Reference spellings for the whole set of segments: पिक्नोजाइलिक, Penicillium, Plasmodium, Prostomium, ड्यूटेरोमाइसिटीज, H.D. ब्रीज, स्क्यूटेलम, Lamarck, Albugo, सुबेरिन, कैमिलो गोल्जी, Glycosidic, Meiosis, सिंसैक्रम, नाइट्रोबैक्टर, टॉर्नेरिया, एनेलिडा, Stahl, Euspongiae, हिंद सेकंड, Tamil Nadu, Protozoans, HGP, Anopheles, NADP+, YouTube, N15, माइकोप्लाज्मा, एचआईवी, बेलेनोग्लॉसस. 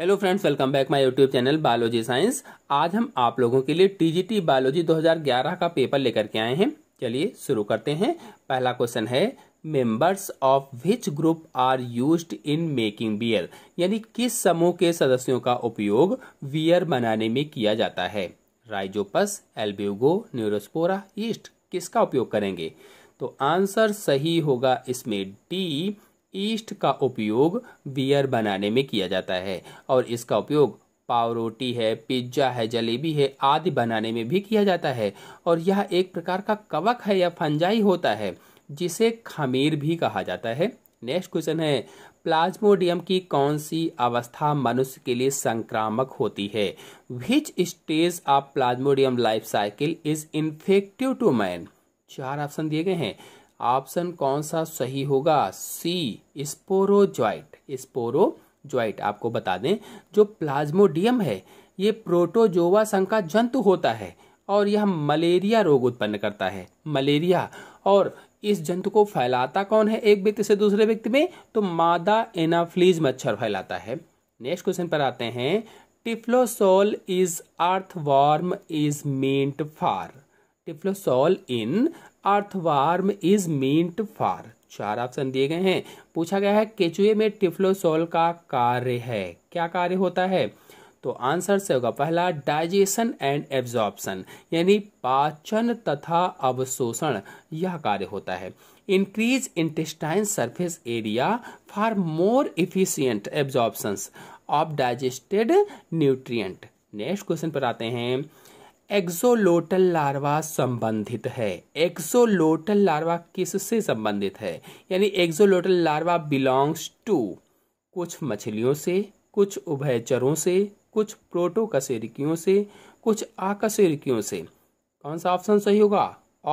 Hello friends, welcome back my YouTube channel biology science. आज हम आप लोगों के लिए टीजीटी बायोलॉजी 2011 का पेपर लेकर के आए हैं। चलिए शुरू करते हैं। पहला क्वेश्चन है members of which group are used in making beer, यानी किस समूह के सदस्यों का उपयोग बियर बनाने में किया जाता है। राइजोपस, एल्ब्यूगो, न्यूरोस्पोरा, यीस्ट, किसका उपयोग करेंगे। तो आंसर सही होगा इसमें डी, यीस्ट का उपयोग बियर बनाने में किया जाता है। और इसका उपयोग पावरोटी है, पिज्जा है, जलेबी है आदि बनाने में भी किया जाता है। और यह एक प्रकार का कवक है या फंजाई होता है जिसे खमीर भी कहा जाता है। नेक्स्ट क्वेश्चन है प्लाज्मोडियम की कौन सी अवस्था मनुष्य के लिए संक्रामक होती है। Which stage of plasmodium life cycle is infective to man. चार ऑप्शन दिए गए हैं, ऑप्शन कौन सा सही होगा। सी, स्पोरोजॉइट। स्पोरोजॉइट आपको बता दें जो प्लाज्मोडियम है ये प्रोटोजोआ संघ का जंतु होता है और यह मलेरिया रोग उत्पन्न करता है। मलेरिया, और इस जंतु को फैलाता कौन है एक व्यक्ति से दूसरे व्यक्ति में, तो मादा एनाफ्लीज मच्छर फैलाता है। नेक्स्ट क्वेश्चन पर आते हैं, typhlosole is earthworm is meant for. Typhlosole in earthworm is meant for. चार ऑप्शन दिए गए हैं। पूछा गया है केचुए में टिफ्लोसोल का कार्य है, क्या कार्य होता है। तो आंसर से होगा पहला डाइजेशन एंड एब्जॉर्प्शन, यानी पाचन तथा अवशोषण यह कार्य होता है। Increase intestine surface area for more efficient absorption of digested nutrient. Next question पर आते हैं, एक्सोलोटल लार्वा संबंधित है। एक्सोलोटल लार्वा किससे संबंधित है, यानी एक्सोलोटल लार्वा बिलोंग्स टू कुछ मछलियों से, कुछ उभयचरों से, कुछ प्रोटोकशेरुकियों से, कुछ आकशेरुकियों से। कौन सा ऑप्शन सही होगा।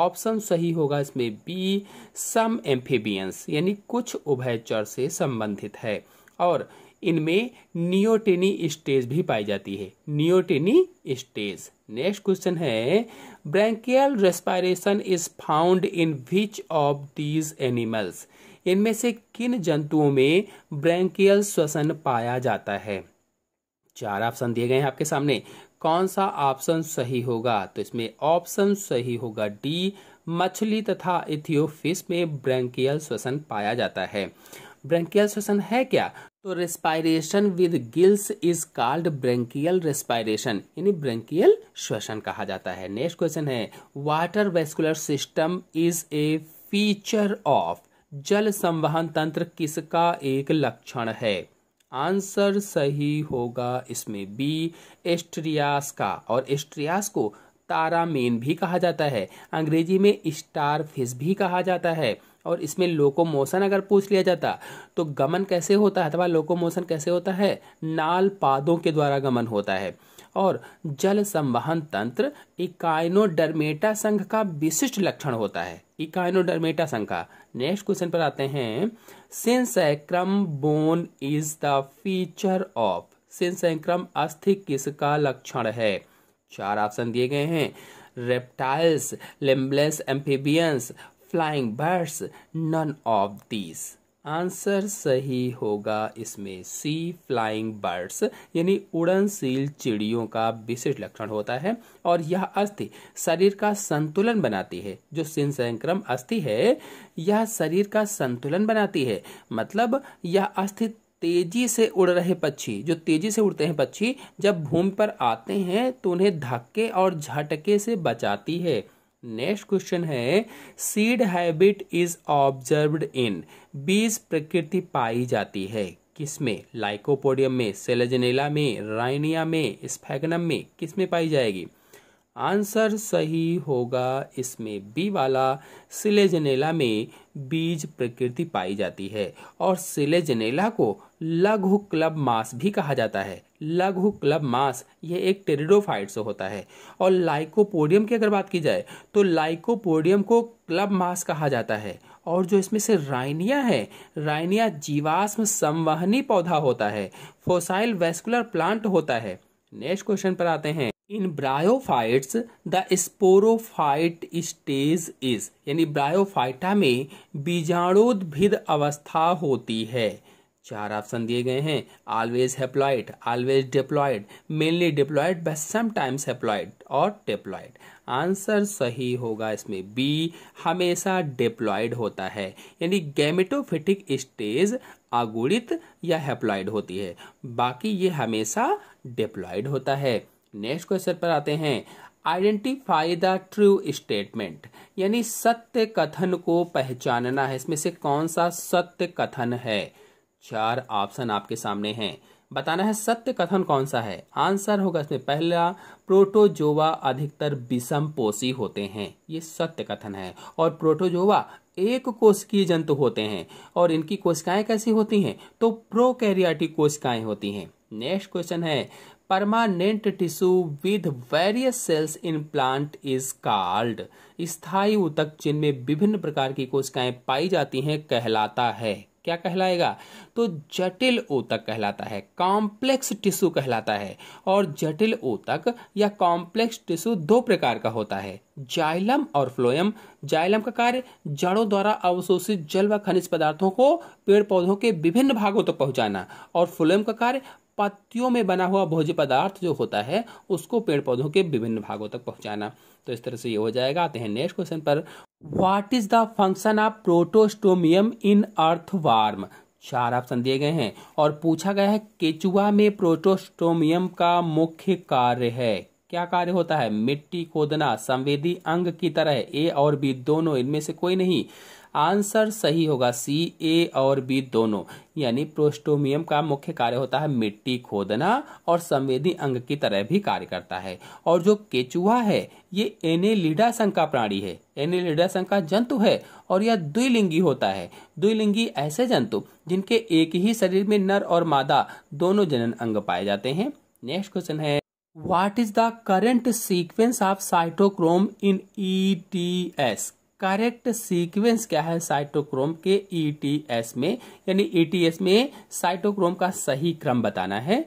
ऑप्शन सही होगा इसमें बी, सम एम्फीबियंस, यानी कुछ उभयचर से संबंधित है। और इनमें नियोटेनी स्टेज भी पाई जाती है, नियोटेनी स्टेज। नेक्स्ट क्वेश्चन है, branchial respiration is found in which of these animals. इनमें से किन जंतुओं में ब्रैंकियल श्वसन पाया जाता है। चार ऑप्शन दिए गए हैं आपके सामने, कौन सा ऑप्शन सही होगा। तो इसमें ऑप्शन सही होगा डी, मछली तथा इथियोफिश में ब्रैंकियल श्वसन पाया जाता है। ब्रैंकियल श्वसन है क्या, तो respiration with gills is called branchial respiration, यानी ब्रैंकियल श्वसन कहा जाता है। नेक्स्ट क्वेश्चन है, water vascular system is a feature of. जल संवहन तंत्र किसका एक लक्षण है। आंसर सही होगा इसमें बी, एस्टेरियास का। और एस्टेरियास को तारामीन भी कहा जाता है, अंग्रेजी में स्टार फिश भी कहा जाता है। और इसमें लोकोमोशन अगर पूछ लिया जाता तो गमन कैसे होता है अथवा लोकोमोशन कैसे होता है, नाल पादों के द्वारा गमन होता है। और जल संवहन तंत्र इकाइनोडर्मेटा संघ का विशिष्ट लक्षण होता है, इकाइनोडर्मेटा संघ का। नेक्स्ट क्वेश्चन पर आते हैं, सिंसैक्रम bone is the feature of. सिंसैक्रम अस्थि किसका लक्षण है। चार ऑप्शन दिए गए हैं, reptiles, limbless amphibians, flying birds, none of these. Answer सही होगा इसमें सी, फ्लाइंग बर्ड्स, यानी उड़नशील चिड़ियों का विशिष्ट लक्षण होता है। और यह अस्थि शरीर का संतुलन बनाती है, जो सिंसैक्रम अस्थि है यह शरीर का संतुलन बनाती है। मतलब यह अस्थि तेजी से उड़ रहे पक्षी, जो तेजी से उड़ते हैं पक्षी जब भूमि पर आते हैं तो उन्हें धक्के और झटके से बचाती है। नेक्स्ट क्वेश्चन है, seed habit is observed in. बीज प्रकृति पाई जाती है किसमें, लाइकोपोडियम में, सेलेजिनेला में, राइनिया में, स्फेगनम में, किसमें पाई जाएगी। आंसर सही होगा इसमें बी वाला, सेलेजिनेला में बीज प्रकृति पाई जाती है। और सेलेजिनेला को लघु क्लब मास भी कहा जाता है, लघु क्लब मास यह एक टेरिडोफाइट से होता है। और लाइकोपोडियम की अगर बात की जाए तो लाइकोपोडियम को क्लब मास कहा जाता है। और जो इसमें से राइनिया है, राइनिया जीवाश्म संवहनी पौधा होता है, फोसाइल वैस्कुलर प्लांट होता है। नेक्स्ट क्वेश्चन पर आते हैं, in bryophytes the sporophyte stage is, यानी ब्रायोफाइटा में बीजाणुद्भिद अवस्था होती है। चार ऑप्शन दिए गए हैं, always haploid, always diploid, mainly diploid but sometimes haploid और डिप्लॉइड। आंसर सही होगा इसमें बी, हमेशा डिप्लॉइड होता है, यानी गैमेटोफिटिक स्टेज अगुणित या हैप्लॉइड होती है, बाकी ये हमेशा डिप्लॉइड होता है। नेक्स्ट क्वेश्चन पर आते हैं, आइडेंटिफाई द ट्रू स्टेटमेंट, यानी सत्य कथन को पहचानना है, इसमें से कौन सा सत्य कथन है। चार ऑप्शन आपके सामने हैं, बताना है सत्य कथन कौन सा है। आंसर होगा इसमें पहला, प्रोटोजोवा अधिकतर विषमपोषी होते हैं, ये सत्य कथन है, और प्रोटोजोवा एक कोशिकीय जंतु होते हैं और इनकी कोशिकाएं कैसी होती हैं, तो प्रोकैरियोटिक कोशिकाएं होती हैं। नेक्स्ट क्वेश्चन है, permanent tissue with various cells implant is called, स्थायी ऊतक जिनमें विभिन्न प्रकार की कोशिकाएं पाई जाती हैं कहलाता है, क्या कहलाएगा, तो जटिल ऊतक कहलाता है, कॉम्प्लेक्स टिश्यू कहलाता है। और जटिल ऊतक या कॉम्प्लेक्स टिश्यू दो प्रकार का होता है, जाइलम और फ्लोएम। जाइलम का कार्य जड़ों द्वारा अवशोषित जल व खनिज पदार्थों को पेड़ पौधों के विभिन्न भागों तक पहुंचाना, और फ्लोएम का कार्य पत्तियों में बना हुआ भोज्य पदार्थ जो होता है उसको पेड़ पौधों के विभिन्न भागों तक पहुंचाना। तो इस तरह से ये हो जाएगा। आते हैं नेक्स्ट क्वेश्चन पर, what is the function of prostomium in earthworm. चार ऑप्शन दिए गए हैं और पूछा गया है केचुआ में प्रोटोस्टोमियम का मुख्य कार्य है, क्या कार्य होता है, मिट्टी खोदना, संवेदी अंग की तरह, ए और बी दोनों, इनमें से कोई नहीं। आंसर सही होगा सी, ए और बी दोनों, यानी प्रोस्टोमियम का मुख्य कार्य होता है मिट्टी खोदना और संवेदी अंग की तरह भी कार्य करता है। और जो केचुआ है ये एनेलिडा संघ का प्राणी है, एनेलिडा संघ का जंतु है, और यह द्विलिंगी होता है। द्विलिंगी ऐसे जंतु जिनके एक ही शरीर में नर और मादा दोनों जनन अंग पाए जाते हैं। नेक्स्ट क्वेश्चन है, what is the current sequence of cytochrome in ETS। Correct sequence क्या है साइटोक्रोम के ETS में, यानी ETS में साइटोक्रोम का सही क्रम बताना है।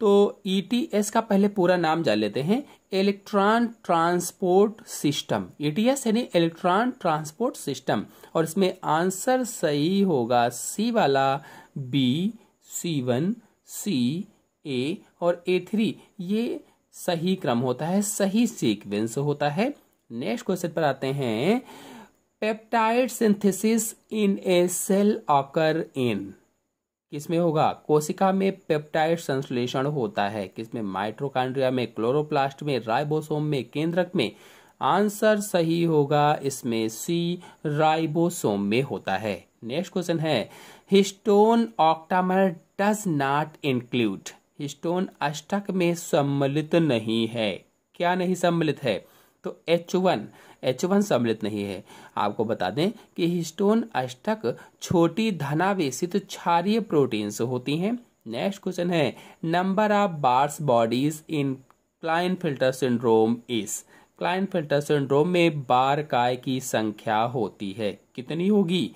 तो ETS का पहले पूरा नाम जान लेते हैं, इलेक्ट्रॉन ट्रांसपोर्ट सिस्टम, ETS यानी इलेक्ट्रॉन ट्रांसपोर्ट सिस्टम। और इसमें आंसर सही होगा सी वाला, बी, C1, C, A और A3, ये सही क्रम होता है, सही सीक्वेंस होता है। नेक्स्ट क्वेश्चन पर आते हैं, peptide synthesis in a cell occur in, किसमें होगा, कोशिका में पेप्टाइड संश्लेषण होता है, किसमें, माइटोकांड्रिया में, क्लोरोप्लास्ट में, राइबोसोम में, केंद्रक में। आंसर सही होगा इसमें सी, राइबोसोम में होता है। नेक्स्ट क्वेश्चन है, histone octamer does not include, histone अष्टक में सम्मिलित नहीं है, क्या नहीं सम्मिलित है, तो H1 सम्मिलित नहीं है। आपको बता दें कि हिस्टोन अष्टक छोटी धनावेशित क्षारीय प्रोटीन्स होती हैं। नेक्स्ट क्वेश्चन है, number of bars bodies in Klinefelter syndrome is, Klinefelter syndrome में बार काय की संख्या होती है, कितनी होगी।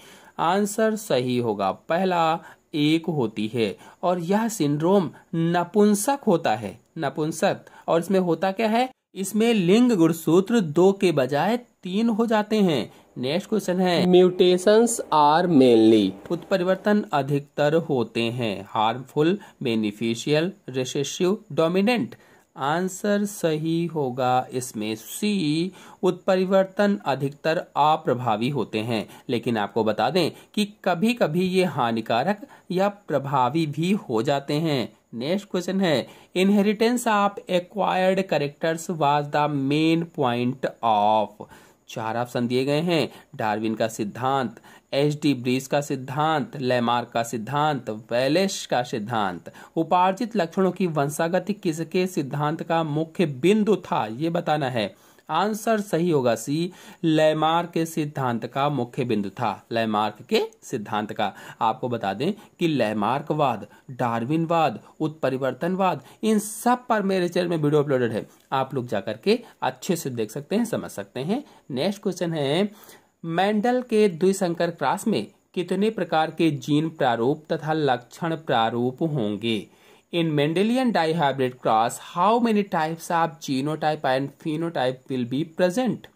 आंसर सही होगा पहला, एक होती है, और यह सिंड्रोम नपुंसक होता है, नपुंसक। और इसमें होता क्या है, इसमें लिंग गुणसूत्र 2 के बजाय 3 हो जाते हैं। नेक्स्ट क्वेश्चन है, म्यूटेशंस आर मेनली, उत्परिवर्तन अधिकतर होते हैं, harmful, beneficial, recessive, dominant. Answer सही होगा इसमें सी, उत्परिवर्तन अधिकतर अप्रभावी होते हैं, लेकिन आपको बता दें कि कभी कभी ये हानिकारक या प्रभावी भी हो जाते हैं। नेक्स्ट क्वेश्चन है, inheritance of acquired characters was the main point of, चार ऑप्शन दिए गए हैं, डार्विन का सिद्धांत, H.D. ब्रीज का सिद्धांत, लैमार्क का सिद्धांत, वेलेश का सिद्धांत। उपार्जित लक्षणों की वंशागति किसके सिद्धांत का मुख्य बिंदु था, ये बताना है। आंसर सही होगा सी, लैमार्क के सिद्धांत का मुख्य बिंदु था, लैमार्क के सिद्धांत का। आपको बता दें कि लैमार्कवाद, डार्विनवाद, उत्परिवर्तनवाद, इन सब पर मेरे चैनल में वीडियो अपलोडेड है, आप लोग जाकर के अच्छे से देख सकते हैं, समझ सकते हैं। नेक्स्ट क्वेश्चन है, मेंडल के द्विसंकर क्रॉस में कितने प्रकार के जीन प्रारूप तथा लक्षण प्रारूप होंगे। In Mendelian dihybrid cross, how many types of genotype and phenotype will be present?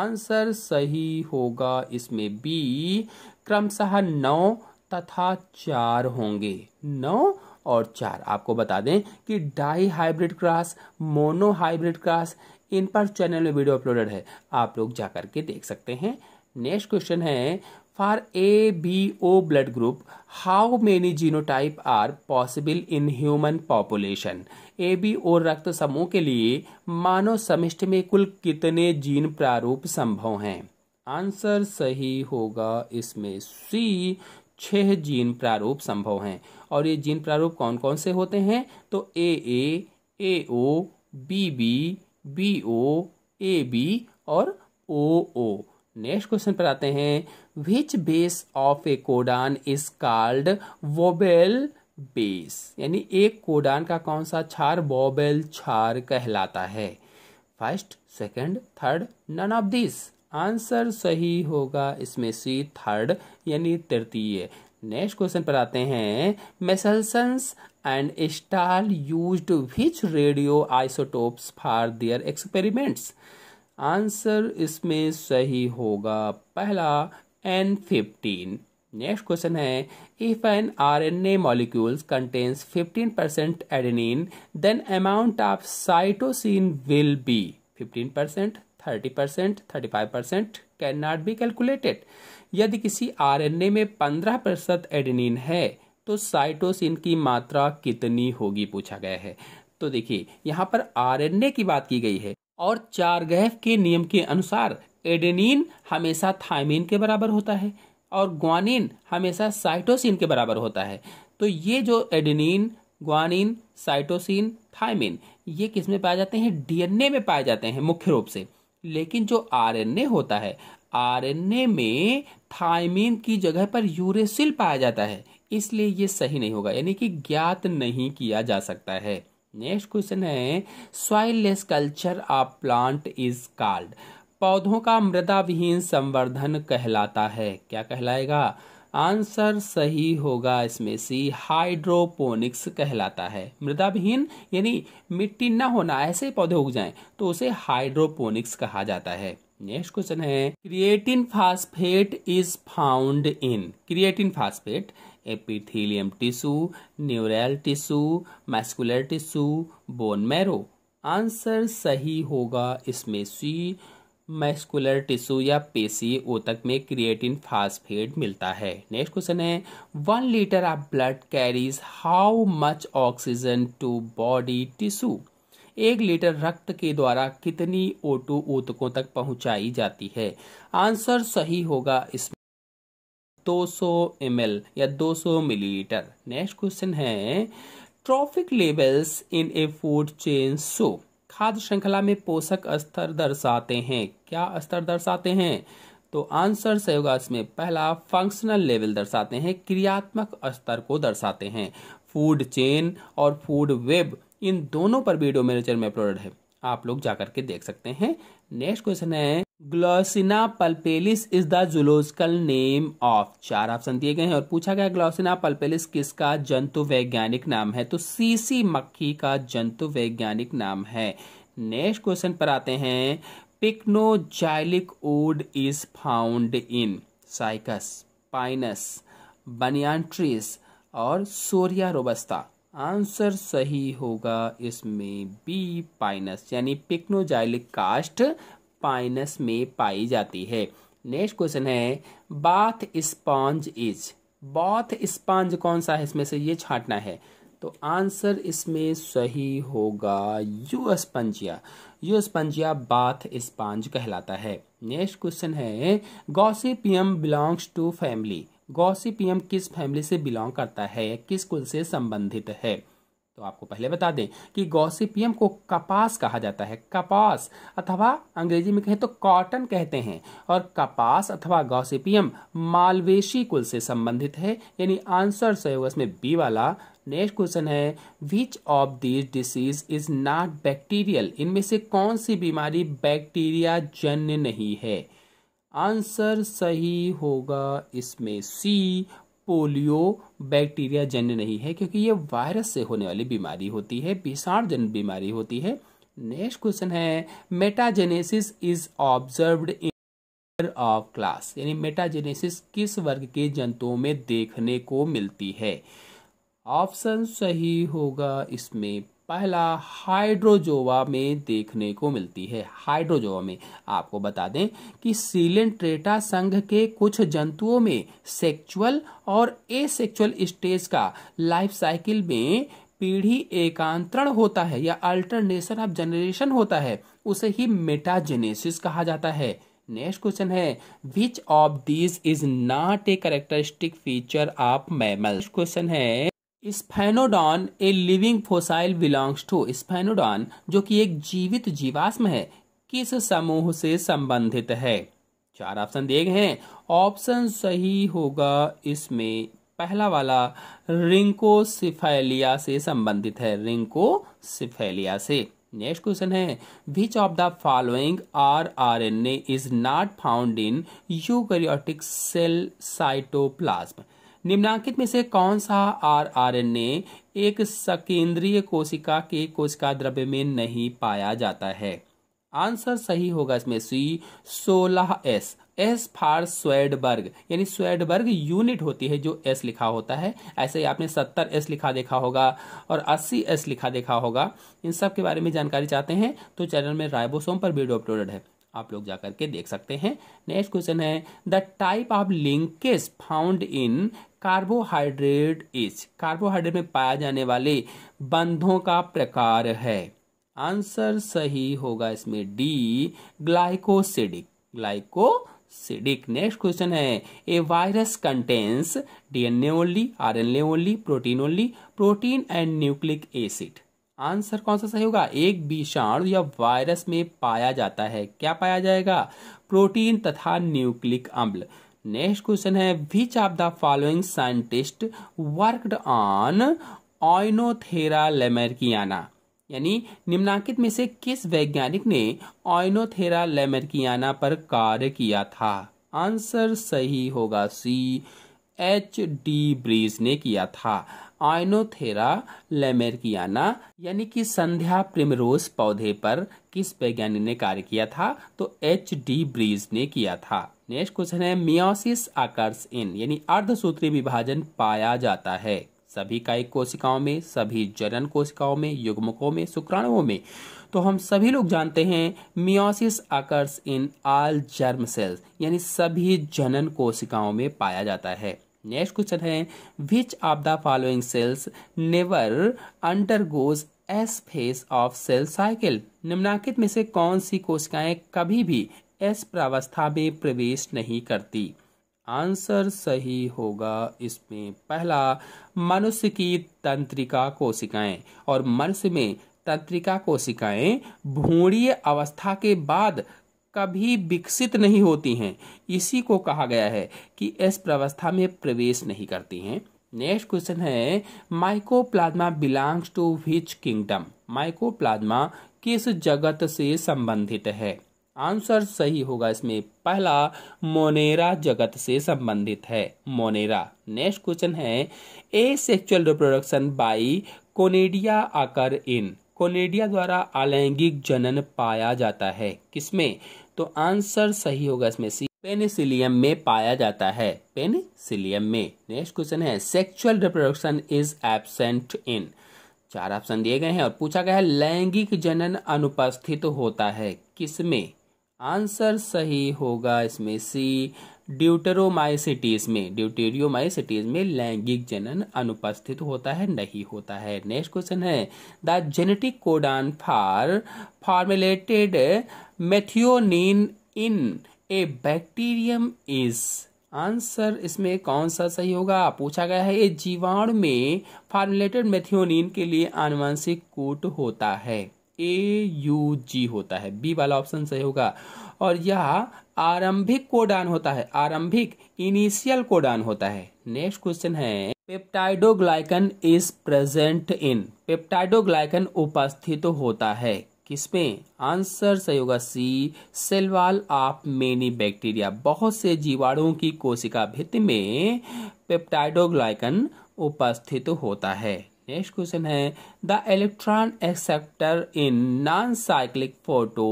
Answer सही होगा इसमें बी, क्रमशः 9 तथा 4 होंगे, 9 और 4। आपको बता दें कि dihybrid cross, monohybrid cross, इन पर चैनल में वीडियो अपलोडेड है, आप लोग जा करके देख सकते हैं। नेक्स्ट क्वेश्चन है, for A B O blood group how many genotype are possible in human population. A B O रक्त समूह के लिए मानव समिष्ट में कुल कितने जीन प्रारूप संभव हैं। आंसर सही होगा इसमें सी, 6 जीन प्रारूप संभव हैं। और ये जीन प्रारूप कौन कौन से होते हैं, तो A O, B B, B O, A B और ओ ओ। नेक्स्ट क्वेश्चन पर आते हैं, which base of a codon is called wobble base, यानी एक कोडान का कौन सा क्षार वोबेल क्षार कहलाता है। First, second, third, none of this. Answer सही होगा इसमें सी, थर्ड यानी तृतीय। नेक्स्ट क्वेश्चन पर आते हैं, Meselson's and Stahl used which radio isotopes for their experiments. Answer इसमें सही होगा पहला N15। नेक्स्ट क्वेश्चन है, if an RNA molecules contains 15% adenine then amount of cytosine will be 15%, 30%, 35% can not be calculated. यदि किसी आरएनए में 15% adenine है तो साइटोसिन की मात्रा कितनी होगी पूछा गया है। तो देखिए यहाँ पर आरएनए की बात की गई है और 4 गैफ के नियम के अनुसार एडेनिन हमेशा थायमिन के बराबर होता है और ग्वानिन हमेशा साइटोसिन के बराबर होता है। तो ये जो एडेनिन, ग्वानिन, साइटोसिन, थायमिन ये किस में पाए जाते हैं, डीएनए में पाए जाते हैं मुख्य रूप से। लेकिन जो आरएनए होता है, आरएनए में थायमिन की जगह पर यूरेसिल पाया जाता है, इसलिए ये सही नहीं होगा, यानी कि ज्ञात नहीं किया जा सकता है। नेक्स्ट क्वेश्चन है, soilless culture of plant is called, पौधों का मृदा विहीन संवर्धन कहलाता है, क्या कहलाएगा। आंसर सही होगा इसमें सी, हाइड्रोपोनिक्स कहलाता है। मृदा विहीन यानी मिट्टी ना होना, ऐसे पौधे उग जाएं तो उसे हाइड्रोपोनिक्स कहा जाता है। नेक्स्ट क्वेश्चन है, creatine phosphate is found in, creatine phosphate epithelium tissue, neural tissue, muscular tissue, bone marrow. Answer सही होगा इसमें सी, मैस्कुलर टिश्यू या पेशी ऊतक में क्रिएटिन फॉस्फेट मिलता है। नेक्स्ट क्वेश्चन है, 1 litre of blood carries how much oxygen to body tissue, 1 litre रक्त के द्वारा कितनी O2 ऊतकों तक पहुंचाई जाती है। आंसर सही होगा इसमें 200 ml या 200 मिलीलीटर। नेक्स्ट क्वेश्चन है, trophic levels in a food chain show, खाद्य श्रृंखला में पोषक स्तर दर्शाते हैं, क्या स्तर दर्शाते हैं। तो आंसर सही होगा इसमें पहला फंक्शनल लेवल दर्शाते हैं, क्रियात्मक स्तर को दर्शाते हैं। फूड चेन और फूड वेब, इन दोनों पर वीडियो मेरे चैनल में अपलोडेड है, आप लोग जाकर के देख सकते हैं। नेक्स्ट क्वेश्चन है, Glossina palpalis is the zoological name of, 4 option दिए गए हैं और पूछा गया ग्लोसिना पल्पेलिस किसका जंतु वैज्ञानिक नाम है। तो सीसी मक्खी का जंतु वैज्ञानिक नाम है। नेक्स्ट क्वेश्चन पर आते हैं, पिक्नोजाइलिक wood is found in, cycas, Pinus, banyan trees और सोरिया रोबस्टा। आंसर सही होगा इसमें बी, पाइनस, यानी पिक्नोजाइलिक कास्ट पाइनस में पाई जाती है। नेक्स्ट क्वेश्चन है, bath sponge is, bath sponge कौन सा है इसमें से ये छांटना है। तो आंसर इसमें सही होगा यूस्पंजिया, यूस्पंजिया बाथ स्पॉन्ज कहलाता है। नेक्स्ट क्वेश्चन है, Gossypium belongs to family, Gossypium किस फैमिली से बिलोंग करता है, किस कुल से संबंधित है। तो आपको पहले बता दें कि गॉसिपियम को कपास कहा जाता है, कपास अथवा अंग्रेजी में कहें तो कॉटन कहते हैं। और कपास अथवा गॉसिपियम मालवेशी कुल से संबंधित है, यानी आंसर सही होगा इसमें बी वाला। नेक्स्ट क्वेश्चन है, which of this disease is not bacterial, इनमें से कौन सी बीमारी बैक्टीरिया जन्य नहीं है। आंसर सही होगा इसमें सी, पोलियो बैक्टीरिया जन्य नहीं है, क्योंकि ये वायरस से होने वाली बीमारी होती है, विषाणुजन्य बीमारी होती है। नेक्स्ट क्वेश्चन है, metagenesis is observed in of class यानी मेटाजेनेसिस किस वर्ग के जंतुओं में देखने को मिलती है? ऑप्शन सही होगा इसमें पहला हाइड्रोजोवा में देखने को मिलती है। हाइड्रोजोवा में आपको बता दें कि सीलेंट्रेटा संघ के कुछ जंतुओं में सेक्सुअल और एसेक्सुअल स्टेज का लाइफ साइकिल में पीढ़ी एकांतरण होता है या अल्टरनेशन ऑफ जनरेशन होता है, उसे ही मेटाजेनेसिस कहा जाता है। नेक्स्ट क्वेश्चन है which of these is not a characteristic feature of mammals. Question है स्फेनोडॉन a living fossil belongs to. स्फेनोडॉन जो कि एक जीवित जीवाश्म है किस समूह से संबंधित है? चार ऑप्शन दिए गए हैं, ऑप्शन सही होगा इसमें पहला वाला रिंकोसिफेलिया से संबंधित है, रिंकोसिफेलिया से। नेक्स्ट क्वेश्चन है which of the following rRNA is not found in eukaryotic cell cytoplasm. निम्नांकित में से कौन सा आरआरएनए एक सकेंद्रीय कोशिका के कोशिका द्रव्य में नहीं पाया जाता है? आंसर सही होगा इसमें C 16S। S for Svedberg यानी स्वेडबर्ग यूनिट होती है जो एस लिखा होता है, ऐसे ही आपने 70S लिखा देखा होगा और 80S लिखा देखा होगा। इन सब के बारे में जानकारी चाहते हैं तो चैनल में राइबोसोम पर वीडियो अपलोडेड है, आप लोग जाकर के देख सकते हैं। नेक्स्ट क्वेश्चन है the type of linkage found in carbohydrate is. Carbohydrate में पाए जाने वाले बंधों का प्रकार है, आंसर सही होगा इसमें D glycosidic, glycosidic. Next question है a virus contains DNA only, RNA only, protein only, protein and nucleic acid. Answer कौन सा सही होगा? एक विषाणु या वायरस में पाया जाता है, क्या पाया जाएगा? प्रोटीन तथा न्यूक्लिक अम्ल। नेक्स्ट क्वेश्चन है which of the following scientist worked on ऑइनोथेरा lamarckiana. यानी निम्नांकित में से किस वैज्ञानिक ने ऑइनोथेरा लैमार्कियाना पर कार्य किया था? आंसर सही होगा सी H.D. ब्रीज ने किया था। ऑइनोथेरा लैमार्कियाना यानी कि संध्या प्रिमरोज पौधे पर किस वैज्ञानिक ने कार्य किया था? तो H.D. ब्रीज ने किया था। नेक्स्ट क्वेश्चन है मियोसिस अकर्स इन यानी अर्धसूत्री विभाजन पाया जाता है सभी कायिक कोशिकाओं में, सभी जनन कोशिकाओं में, युग्मकों में, शुक्राणुओं में। तो हम सभी लोग जानते हैं meiosis occurs in all germ cells यानी सभी जनन कोशिकाओं में पाया जाता है। नेक्स्ट क्वेश्चन है which of the following cells never undergoes S phase of cell cycle. निम्नांकित में से कौन सी कोशिकाएं कभी भी एस प्रावस्था में प्रवेश नहीं करती? आंसर सही होगा इसमें पहला मनुष्य की तंत्रिका कोशिकाएं, और मनुष्य में तंत्रिका कोशिकाएं भ्रूणीय अवस्था के बाद कभी विकसित नहीं होती हैं, इसी को कहा गया है कि एस प्रावस्था में प्रवेश नहीं करती हैं। नेक्स्ट क्वेश्चन है माइकोप्लाज्मा belongs to which kingdom. माइकोप्लाज्मा किस जगत से संबंधित है? आंसर सही होगा इसमें पहला मोनेरा जगत से संबंधित है, मोनेरा। नेक्स्ट क्वेश्चन है ए sexual reproduction by conidia occur in. Conidia द्वारा अलैंगिक जनन पाया जाता है किसमें? तो आंसर सही होगा इसमें सी पेनिसिलियम में पाया जाता है, पेनिसिलियम में। नेक्स्ट क्वेश्चन है sexual reproduction is absent in. चार ऑप्शन दिए गए हैं और पूछा गया है लैंगिक जनन अनुपस्थित होता है किसमें? आंसर सही होगा इसमें सी ड्यूटेरोमाइसिटीज में, ड्यूटेरियोमाइसिटीज में लैंगिक जनन अनुपस्थित होता है, नहीं होता है। नेक्स्ट क्वेश्चन है the genetic codon for formulated methionine in a bacterium is. Answer इसमें कौन सा सही होगा? पूछा गया है ये जीवाणु में फॉर्मुलेटेड मेथियोनिन के लिए आनुवंशिक कोड होता है, AUG होता है, बी वाला ऑप्शन सही होगा। और यह आरंभिक कोडान होता है, आरंभिक इनिशियल कोडान होता है। नेक्स्ट क्वेश्चन है peptidoglycan is present in. Peptidoglycan उपस्थित होता है किसमें? आंसर सही होगा C cell wall of many bacteria. बहुत से जीवाणुओं की कोशिका भित्ति में पेप्टाइडोग्लाइकन उपस्थित होता है। नेक्स्ट क्वेश्चन है the electron acceptor in non cyclic photo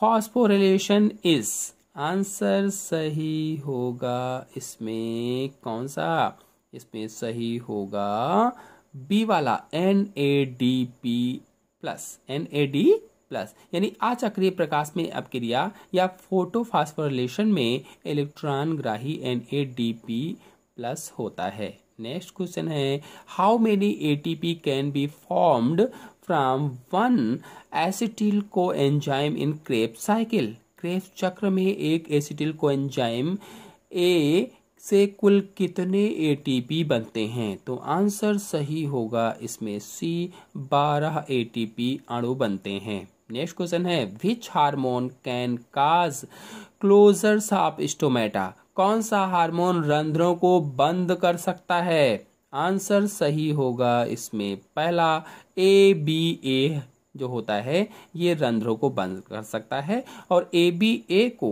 phosphorylation is. Answer सही होगा इसमें कौन सा, इसमें सही होगा बी वाला NADP+, यानी आचक्रीय प्रकाश में अपक्रिया या फोटोफास्फोरिलेशन में इलेक्ट्रॉन ग्राही NADP+ होता है। नेक्स्ट क्वेश्चन है how many ATP can be formed from one acetyl को enzyme in Krebs cycle. Krebs चक्र में एक एसिटिल को एंजाइम ए से कुल कितने ATP बनते हैं, तो आंसर सही होगा इसमें सी 12 ATP अणु बनते हैं। नेक्स्ट क्वेश्चन है which hormone can cause closures of stomata, कौन सा हार्मोन रंध्रों को बंद कर सकता है, आंसर सही होगा इसमें पहला ABA जो होता है ये रंध्रों को बंद कर सकता है और ABA को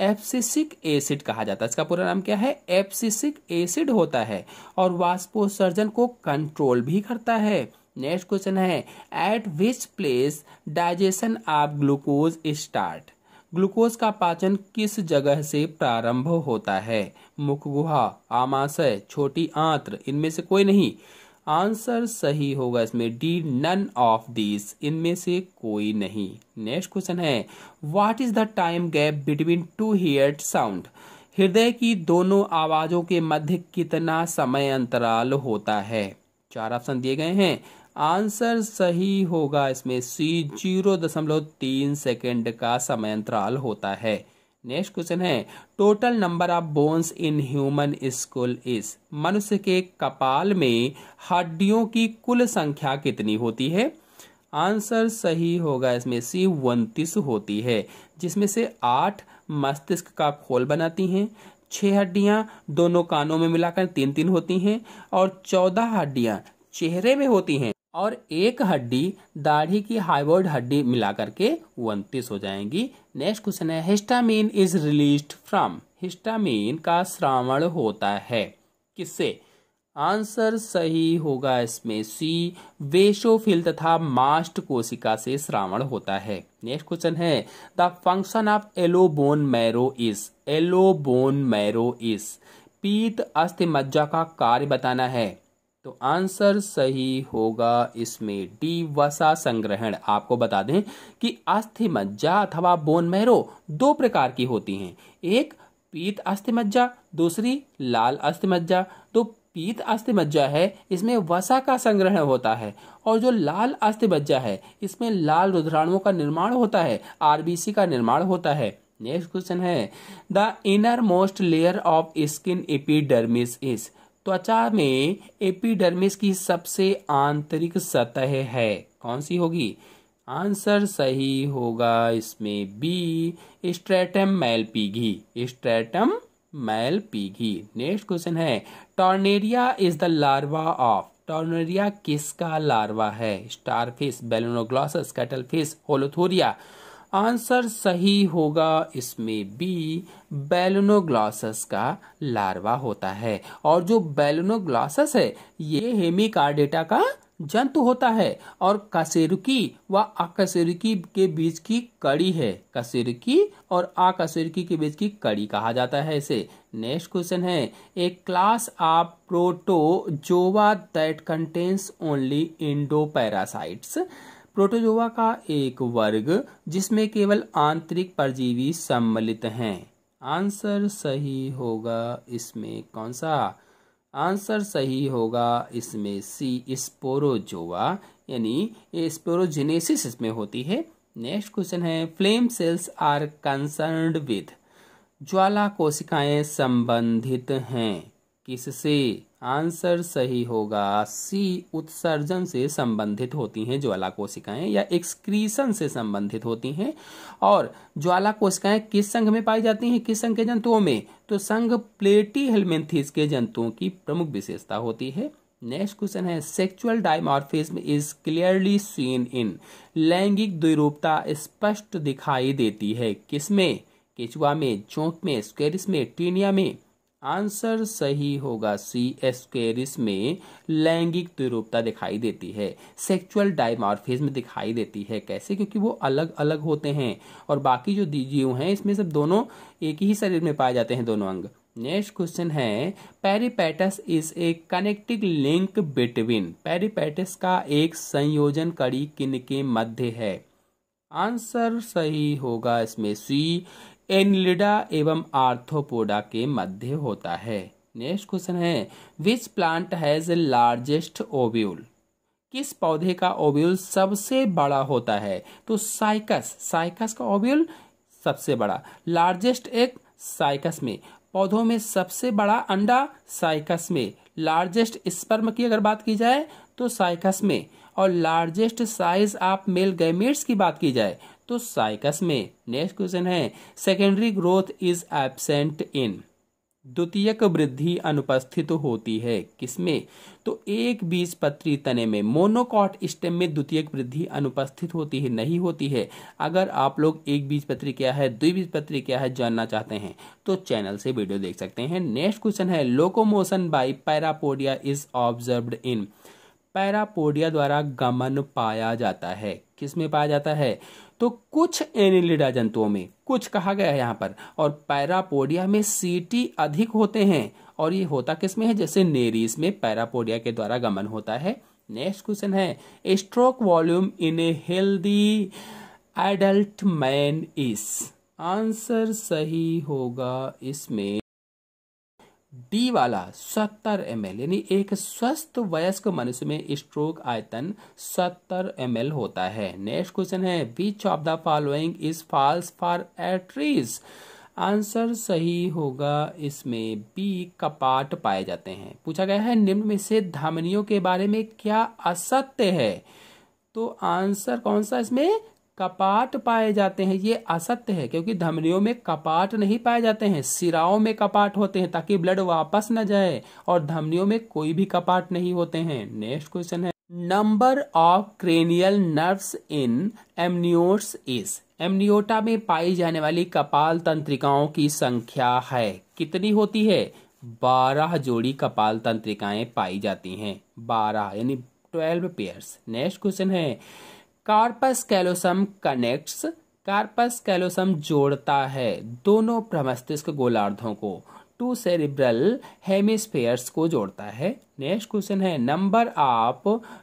एब्सिसिक एसिड कहा जाता है। इसका पूरा नाम क्या है, एब्सिसिक एसिड होता है और वाष्पोत्सर्जन को कंट्रोल भी करता है। नेक्स्ट क्वेश्चन है at which place digestion of glucose start, glucose का पाचन किस जगह से प्रारंभ होता है, मुखगुहा, आमाशय, छोटी आंत्र, इनमें से कोई नहीं, आंसर सही होगा इसमें डी नन ऑफ दिस, इनमें से कोई नहीं। नेक्स्ट क्वेश्चन है what is the time gap between two heard sound, हृदय की दोनों आवाजों के मध्य कितना समय अंतराल होता है, 4 ऑप्शन दिए गए हैं, आंसर सही होगा इसमें सी 0.3 सेकेंड का समय अंतराल होता है। नेक्स्ट क्वेश्चन है total number of bones in human skull is, मनुष्य के कपाल में हड्डियों की कुल संख्या कितनी होती है, आंसर सही होगा इसमें सी 29 होती है, जिसमें से 8 मस्तिष्क का खोल बनाती हैं, 6 हड्डियाँ दोनों कानों में मिलाकर 3-3 होती हैं और 14 हड्डियाँ चेहरे में होती हैं और 1 हड्डी दाढ़ी की हाइवॉर्ड हड्डी मिलाकर के 29 हो जाएंगी। नेक्स्ट क्वेश्चन है histamine is released from, histamine का स्रावण होता है किससे, आंसर सही होगा इसमें सी वेशोफिल तथा मास्ट कोशिका से स्रावण होता है। नेक्स्ट क्वेश्चन है the function of yellow bone marrow is, yellow bone marrow is पीत अस्थि मज्जा का कार्य बताना है, तो आंसर सही होगा इसमें डी वसा संग्रहण। आपको बता दें कि अस्थि मज्जा अथवा बोन मैरो 2 प्रकार की होती हैं, एक पीत अस्थि मज्जा, दूसरी लाल अस्थि मज्जा। तो पीत अस्थि मज्जा है इसमें वसा का संग्रहण होता है और जो लाल अस्थि मज्जा है इसमें लाल रुधिराणुओं का निर्माण होता है, RBC का निर्माण होता है। नेक्स्ट क्वेश्चन है the inner most layer of skin epidermis is, त्वचा में एपिडर्मिस की सबसे आंतरिक सतह है, कौन सी होगी, आंसर सही होगा इसमें B stratum मैलपीघी, stratum मैलपीघी। Next question है टॉर्नेरिया is the larva of, टॉर्नेरिया किसका लार्वा है, starfish, बेलेनोग्लॉसस, cuttlefish, Holothuria, answer सही होगा इसमें बी बेलेनोग्लॉसस का लार्वा होता है और जो बेलेनोग्लॉसस है ये हेमिकार्डेटा का जंतु होता है और कशेरुकी व अकशेरुकी के बीच की कड़ी है, कशेरुकी और अकशेरुकी के बीच की कड़ी कहा जाता है इसे। नेक्स्ट क्वेश्चन है एक class of protozoa that contains only Indo parasites, protozoa का एक वर्ग जिसमें केवल आंतरिक परजीवी सम्मिलित हैं, आंसर सही होगा इसमें कौन सा, आंसर सही होगा इसमें सी स्पोरोजोवा, यानी स्पोरोजेनेसिस इसमें होती है। नेक्स्ट क्वेश्चन है flame cells are concerned with, ज्वाला कोशिकाएं संबंधित हैं किससे, आंसर सही होगा सी उत्सर्जन से संबंधित होती हैं ज्वाला कोशिकाएं या एक्सक्रीशन से संबंधित होती हैं। और ज्वाला कोशिकाएं किस संघ में पाई जाती हैं, किस संघ के जंतुओं में, तो संघ प्लेटी हेलमिंथीस के जंतुओं की प्रमुख विशेषता होती है। नेक्स्ट क्वेश्चन है sexual dimorphism is clearly seen in, लैंगिक द्विरूपता स्पष्ट दिखाई देती है किसमें, केचुआ में, चोंक में, स्क्वेरिस में, टीनिया में, आंसर सही होगा सी, एस्टेरिस में लैंगिक द्विरूपता दिखाई देती है, सेक्सुअल डायमॉर्फिज्म दिखाई देती है। कैसे? क्योंकि वो अलग अलग होते हैं और बाकी जो जीव हैं इसमें सब दोनों एक ही शरीर में पाए जाते हैं, दोनों अंग। नेक्स्ट क्वेश्चन है peripatus is a connecting link between, peripatus का एक संयोजन कड़ी किनके मध्य है? आंसर सही होगा इसमें सी, एनलिडा एवं आर्थ्रोपोडा के मध्य होता है। नेक्स्ट क्वेश्चन है which plant has largest ovule, किस पौधे का ओव्यूल सबसे बड़ा होता है? तो साइकस, साइकस का ओव्यूल सबसे बड़ा, लार्जेस्ट एक साइकस में, पौधों में सबसे बड़ा अंडा साइकस में, लार्जेस्ट स्पर्म की अगर बात की जाए तो साइकस में, और लार्जेस्ट साइज आप मेल गैमेट्स की बात की जाए तो साइकस में। नेक्स्ट क्वेश्चन है secondary growth is absent in, द्वितीयक वृद्धि अनुपस्थित होती है किसमें? तो एक बीजपत्री तने में, मोनोकॉट स्टेम में द्वितीयक वृद्धि अनुपस्थित होती है, नहीं होती है। अगर आप लोग एक बीजपत्री क्या है, द्विबीजपत्री क्या है जानना चाहते हैं तो चैनल से वीडियो देख सकते हैं। नेक्स्ट क्वेश्चन है locomotion by parapodia is observed in, parapodia द्वारा गमन पाया जाता है, किसमें पाया जाता है? तो कुछ एनिलिडा जंतुओं में, कुछ कहा गया है यहाँ पर, और पैरापोडिया में सीटी अधिक होते हैं, और ये होता किसमें है? जैसे नेरीस में पैरापोडिया के द्वारा गमन होता है। नेक्स्ट क्वेश्चन है stroke volume in a healthy adult man is, answer सही होगा इसमें डी वाला 70 ml, यानी एक स्वस्थ वयस्क मनुष्य में स्ट्रोक आयतन 70 ml होता है। नेक्स्ट क्वेश्चन है which of the following is false for arteries, answer सही होगा इसमें बी, कपाट पाए जाते हैं। पूछा गया है निम्न में से धमनियों के बारे में क्या असत्य है? तो आंसर कौन सा इसमें? कपाट पाए जाते हैं, ये असत्य है क्योंकि धमनियों में कपाट नहीं पाए जाते हैं, सिराओं में कपाट होते हैं ताकि ब्लड वापस न जाए, और धमनियों में कोई भी कपाट नहीं होते हैं। नेक्स्ट क्वेश्चन है number of cranial nerves in amniotes is, amniota में पाई जाने वाली कपाल तंत्रिकाओं की संख्या है, कितनी होती है? 12 जोड़ी कपाल तंत्रिकाएं पाई जाती हैं, 12 यानी 12 पेयर्स। नेक्स्ट क्वेश्चन है corpus callosum connects, corpus callosum जोड़ता है दोनों प्रमस्तिष्क गोलार्धों को, टू सेरिब्रल हेमिस्फेयर्स को जोड़ता है। नेक्स्ट क्वेश्चन है number of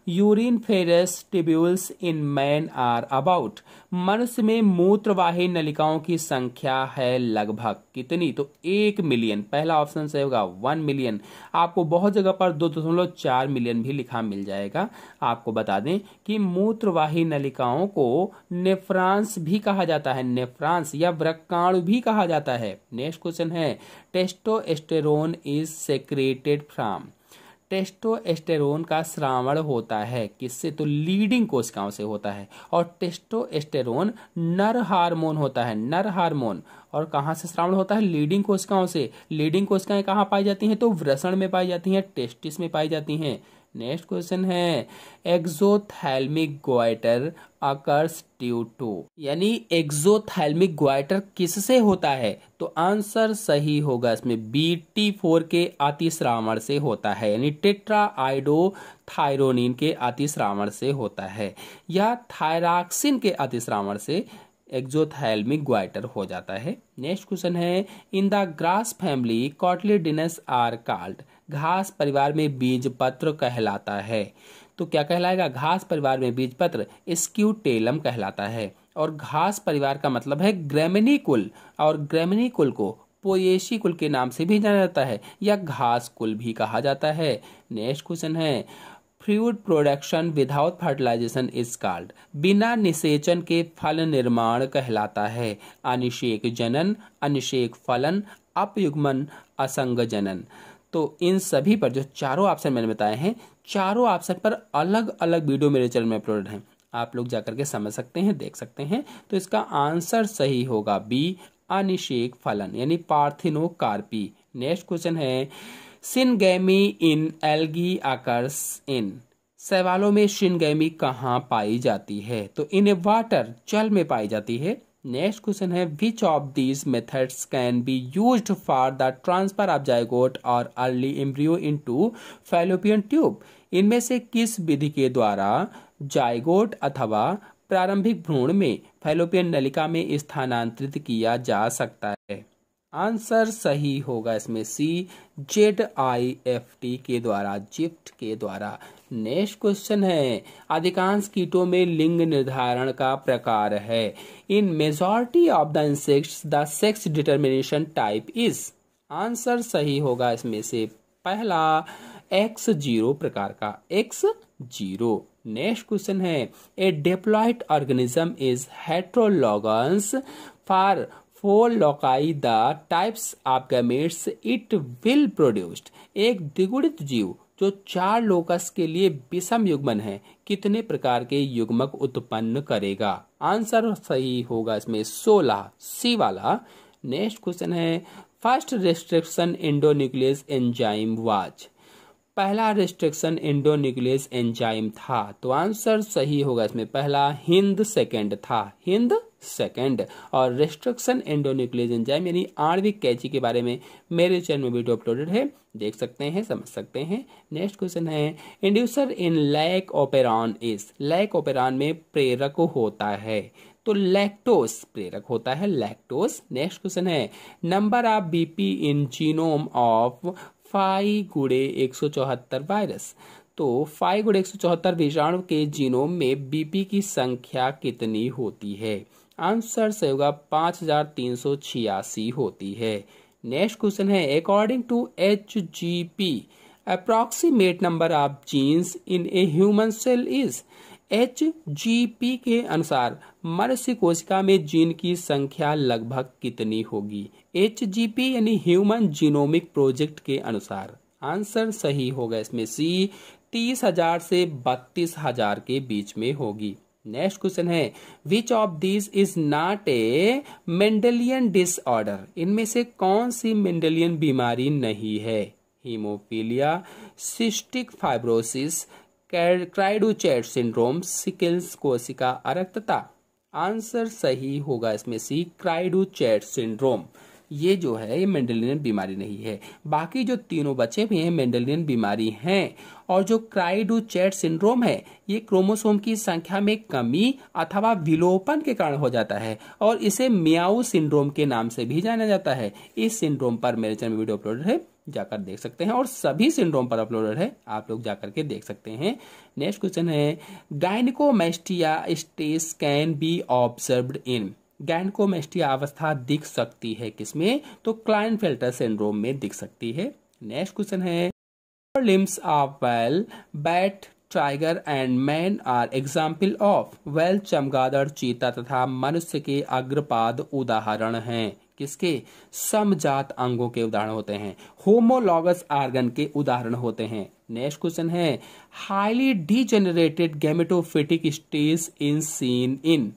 uriniferous tubules in man are about, मनुष्य में मूत्रवाही नलिकाओं की संख्या है लगभग कितनी? तो 1 मिलियन, पहला ऑप्शन सही होगा 1 मिलियन। आपको बहुत जगह पर 2.4 मिलियन भी लिखा मिल जाएगा। आपको बता दें कि मूत्रवाही नलिकाओं को नेफ्रॉन्स भी कहा जाता है, नेफ्रॉन्स या वृक्काणु भी कहा जाता है। नेक्स्ट क्वेश्चन है testosterone is secreted from, testosterone का स्रावण होता है किससे? तो लीडिंग कोशिकाओं से होता है, और टेस्टोस्टेरोन नर हार्मोन होता है, नर हार्मोन, और कहाँ से स्रावण होता है? लीडिंग कोशिकाओं से। लीडिंग कोशिकाएं कहाँ पाई जाती हैं? तो वृषण में पाई जाती हैं, टेस्टिस में पाई जाती हैं। नेक्स्ट क्वेश्चन है exophthalmic goitre occurs due to, यानी एक्सोथैल्मिक गोइटर किससे होता है? तो आंसर सही होगा इसमें बी, T4 के अतिश्रावण से होता है, यानी टेट्राआइडोथायरोनिन के अतिश्रावण से होता है, या थायरॉक्सिन के अतिश्रावण से एक्सोथैल्मिक गोइटर हो जाता है। नेक्स्ट क्वेश्चन है in the grass family cotyledons are called, घास परिवार में बीजपत्र कहलाता है, तो क्या कहलाएगा? घास परिवार में बीजपत्र स्क्यूटेलम कहलाता है, और घास परिवार का मतलब है ग्रेमिनी कुल, और ग्रेमिनी कुल को पोएशी कुल के नाम से भी जाना जाता है, या घास कुल भी कहा जाता है। नेक्स्ट क्वेश्चन है fruit production without fertilisation is called, बिना निषेचन के फल निर्माण कहलाता है, अनिषेक जनन, अनिषेक फलन, अपयुग्मन, असंग जनन। तो इन सभी पर जो चारों ऑप्शन मैंने बताए हैं, चारों ऑप्शन पर अलग अलग वीडियो मेरे चैनल में अपलोड हैं, आप लोग जाकर के समझ सकते हैं, देख सकते हैं। तो इसका आंसर सही होगा बी, अनिषेक फलन यानी पार्थिनोकार्पी। नेक्स्ट क्वेश्चन है syngamy in algae occurs in, शैवालों में सिनगैमी कहाँ पाई जाती है? तो इन वाटर, जल में पाई जाती है। नेक्स्ट क्वेश्चन है which of these methods can be used for the transfer of zygote और early embryo into fallopian tube. इनमें से किस विधि के द्वारा जायगोट अथवा प्रारंभिक भ्रूण में फैलोपियन नलिका में स्थानांतरित किया जा सकता है। आंसर सही होगा इसमें सी ZIFT के द्वारा, जिफ्ट के द्वारा। नेक्स्ट क्वेश्चन है अधिकांश कीटों में लिंग निर्धारण का प्रकार है। In majority of the insects the sex determination type is. Answer सही होगा इसमें से पहला X0 प्रकार का, X0। नेक्स्ट क्वेश्चन है a diploid organism is heterologous for four loci the types of gametes it will produced. एक द्विगुणित जीव जो चार लोकस के लिए विषम युग्मन है कितने प्रकार के युग्मक उत्पन्न करेगा। आंसर सही होगा इसमें 16 सी वाला। नेक्स्ट क्वेश्चन है first restriction endonuclease enzyme was. पहला रिस्ट्रिक्शन इंडोन्यूक्लियस एंजाइम था तो आंसर सही होगा इसमें पहला हिंद सेकंड था, हिंद सेकंड। और रिस्ट्रिक्शन एंडोन्यूक्लियस एंजाइम यानी आणविक कैंची के बारे में मेरे चैनल में वीडियो अपलोडेड है, देख सकते हैं, समझ सकते हैं। नेक्स्ट क्वेश्चन है inducer in lac operon is. Lac operon में प्रेरक होता है तो लैक्टोज प्रेरक होता है, लैक्टोज। नेक्स्ट क्वेश्चन है number of BP in genome of 5×174 virus. तो 5×174 विषाणु के जीनोम में बीपी की संख्या कितनी होती है। आंसर सही होगा 5386 होती है। नेक्स्ट क्वेश्चन है according to HGP approximate number of genes in a human cell is. HGP के अनुसार मनुष्य कोशिका में जीन की संख्या लगभग कितनी होगी। HGP यानी ह्यूमन जीनोमिक प्रोजेक्ट के अनुसार। आंसर सही होगा इसमें सी 30,000 से 32,000 के बीच में होगी। नेक्स्ट क्वेश्चन है which of this is not a Mendelian disorder. इनमें से कौन सी मेंडेलियन बीमारी नहीं है। Haemophilia, cystic fibrosis, cri du chat syndrome, sickles कोशिका अरक्तता। आंसर सही होगा इसमें सी क्राइडोचैट सिंड्रोम। ये जो है ये मेंडेलियन बीमारी नहीं है। बाकी जो तीनों बचे भी हैं मेंडेलियन बीमारी हैं। और जो क्राइडोचैट सिंड्रोम है ये क्रोमोसोम की संख्या में कमी अथवा विलोपन के कारण हो जाता है और इसे मियाऊ सिंड्रोम के नाम से भी जाना जाता है। इस सिंड्रोम पर मेरे चैनल में वीडियो अपलोडेड है, जाकर देख सकते हैं, और सभी सिंड्रोम पर अपलोडेड है, आप लोग जाकर के देख सकते हैं। नेक्स्ट क्वेश्चन है gynaecomastia stage can be observed in. Gynaecomastia अवस्था दिख सकती है किसमें, तो क्लाइनफेल्टर सिंड्रोम में दिख सकती है। नेक्स्ट क्वेश्चन है limbs of whale, bat, tiger and man are example of. Whale चमगादड़, चीता तथा मनुष्य के अग्रपाद उदाहरण हैं किसके, समजात अंगों के उदाहरण होते हैं, होमोलॉगस आर्गन के उदाहरण होते हैं। नेक्स्ट क्वेश्चन है highly degenerated gametophytic stage in seen in.